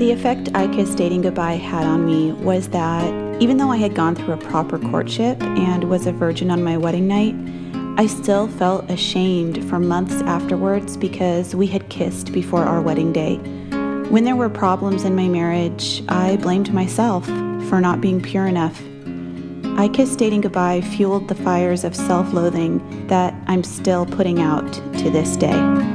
The effect I Kissed Dating Goodbye had on me was that even though I had gone through a proper courtship and was a virgin on my wedding night, I still felt ashamed for months afterwards because we had kissed before our wedding day. When there were problems in my marriage, I blamed myself for not being pure enough. I Kissed Dating Goodbye fueled the fires of self-loathing that I'm still putting out to this day.